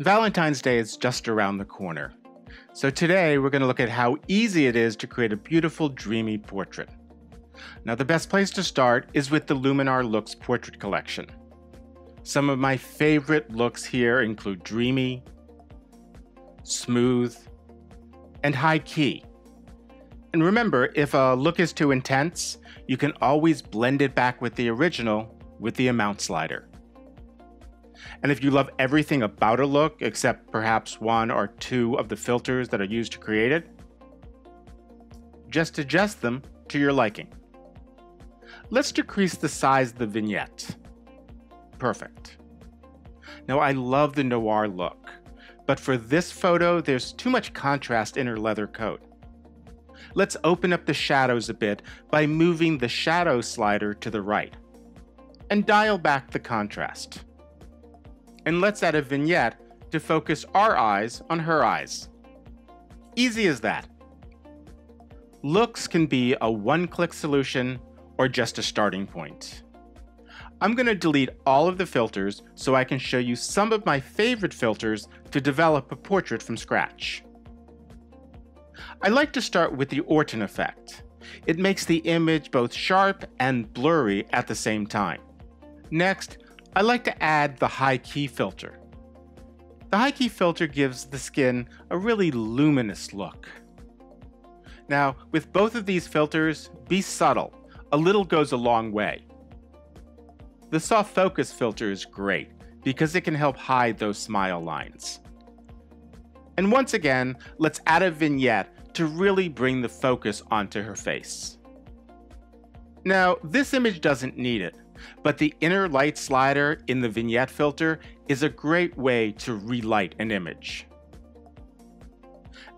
Valentine's Day is just around the corner. So today we're going to look at how easy it is to create a beautiful, dreamy portrait. Now the best place to start is with the Luminar Looks Portrait Collection. Some of my favorite looks here include dreamy, smooth, and high key. And remember, if a look is too intense, you can always blend it back with the original with the amount slider. And if you love everything about a look, except perhaps one or two of the filters that are used to create it, just adjust them to your liking. Let's decrease the size of the vignette. Perfect. Now, I love the noir look, but for this photo, there's too much contrast in her leather coat. Let's open up the shadows a bit by moving the shadow slider to the right and dial back the contrast. And let's add a vignette to focus our eyes on her eyes. Easy as that. Looks can be a one-click solution or just a starting point. I'm going to delete all of the filters so I can show you some of my favorite filters to develop a portrait from scratch. I like to start with the Orton effect. It makes the image both sharp and blurry at the same time. Next, I like to add the high key filter. The high key filter gives the skin a really luminous look. Now, with both of these filters, be subtle. A little goes a long way. The soft focus filter is great because it can help hide those smile lines. And once again, let's add a vignette to really bring the focus onto her face. Now, this image doesn't need it, but the inner light slider in the vignette filter is a great way to relight an image.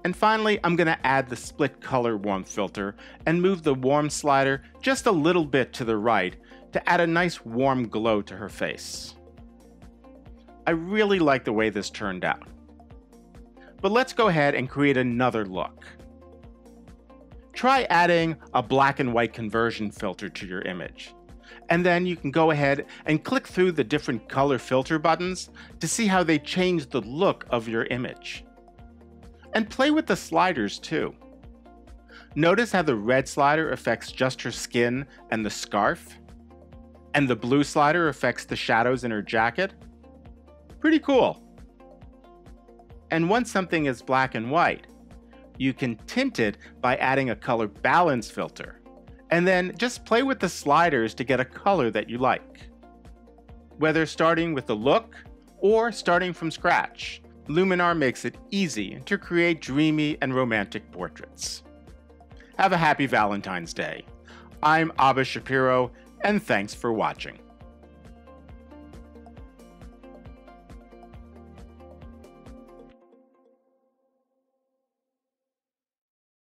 And finally, I'm going to add the Split Color Warmth filter and move the warm slider just a little bit to the right to add a nice warm glow to her face. I really like the way this turned out. But let's go ahead and create another look. Try adding a black and white conversion filter to your image. And then you can go ahead and click through the different color filter buttons to see how they change the look of your image. And play with the sliders too. Notice how the red slider affects just her skin and the scarf, and the blue slider affects the shadows in her jacket. Pretty cool. And once something is black and white, you can tint it by adding a color balance filter. And then just play with the sliders to get a color that you like. Whether starting with the look or starting from scratch, Luminar makes it easy to create dreamy and romantic portraits. Have a happy Valentine's Day. I'm Abba Shapiro, and thanks for watching.